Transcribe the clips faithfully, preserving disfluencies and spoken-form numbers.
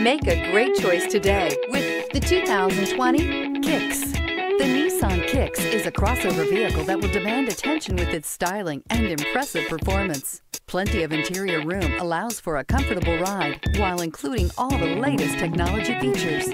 Make a great choice today with the two thousand twenty Kicks. The Nissan Kicks is a crossover vehicle that will demand attention with its styling and impressive performance. Plenty of interior room allows for a comfortable ride while including all the latest technology features.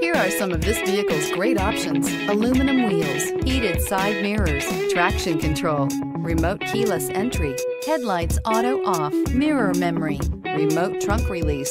Here are some of this vehicle's great options: aluminum wheels, heated side mirrors, traction control, remote keyless entry, headlights auto off, mirror memory, remote trunk release,